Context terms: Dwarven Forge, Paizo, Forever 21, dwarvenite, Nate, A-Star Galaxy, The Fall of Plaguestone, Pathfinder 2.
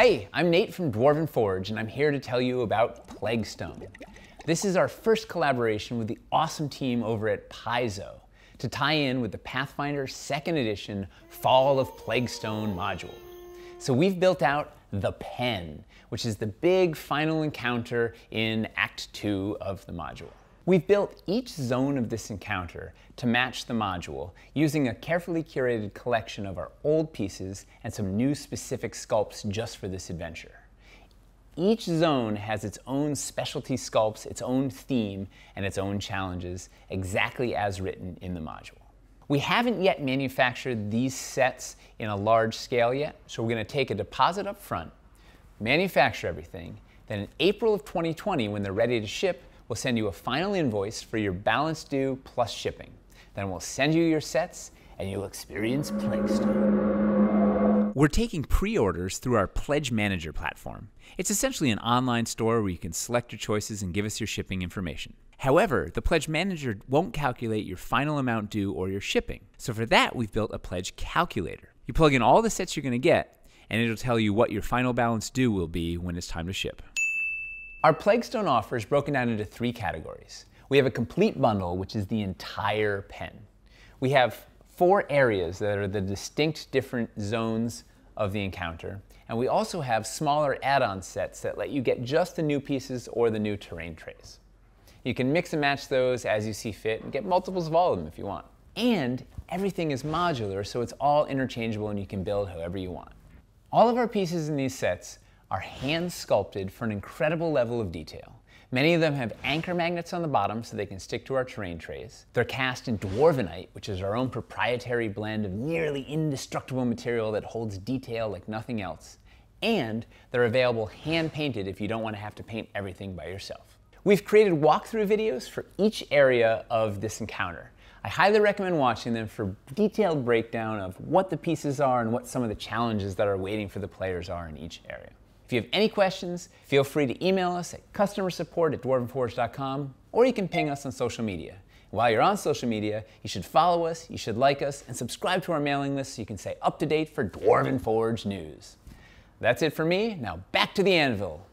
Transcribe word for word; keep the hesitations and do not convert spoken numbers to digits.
Hey, I'm Nate from Dwarven Forge, and I'm here to tell you about Plaguestone. This is our first collaboration with the awesome team over at Paizo to tie in with the Pathfinder second edition Fall of Plaguestone module. So we've built out the pen, which is the big final encounter in Act two of the module. We've built each zone of this encounter to match the module using a carefully curated collection of our old pieces and some new specific sculpts just for this adventure. Each zone has its own specialty sculpts, its own theme, and its own challenges, exactly as written in the module. We haven't yet manufactured these sets in a large scale yet, so we're going to take a deposit up front, manufacture everything, then in April of twenty twenty, when they're ready to ship, we'll send you a final invoice for your balance due plus shipping. Then we'll send you your sets and you'll experience Plaguestone. We're taking pre-orders through our Pledge Manager platform. It's essentially an online store where you can select your choices and give us your shipping information. However, the Pledge Manager won't calculate your final amount due or your shipping. So for that, we've built a pledge calculator. You plug in all the sets you're gonna get and it'll tell you what your final balance due will be when it's time to ship. Our Plaguestone offer is broken down into three categories. We have a complete bundle, which is the entire pen. We have four areas that are the distinct different zones of the encounter. And we also have smaller add-on sets that let you get just the new pieces or the new terrain trays. You can mix and match those as you see fit and get multiples of all of them if you want. And everything is modular, so it's all interchangeable and you can build however you want. All of our pieces in these sets are hand-sculpted for an incredible level of detail. Many of them have anchor magnets on the bottom so they can stick to our terrain trays. They're cast in dwarvenite, which is our own proprietary blend of nearly indestructible material that holds detail like nothing else. And they're available hand-painted if you don't want to have to paint everything by yourself. We've created walkthrough videos for each area of this encounter. I highly recommend watching them for detailed breakdown of what the pieces are and what some of the challenges that are waiting for the players are in each area. If you have any questions, feel free to email us at customer support at dwarven forge dot com, or you can ping us on social media. While you're on social media, you should follow us, you should like us, and subscribe to our mailing list so you can stay up to date for Dwarven Forge news. That's it for me. Now back to the anvil.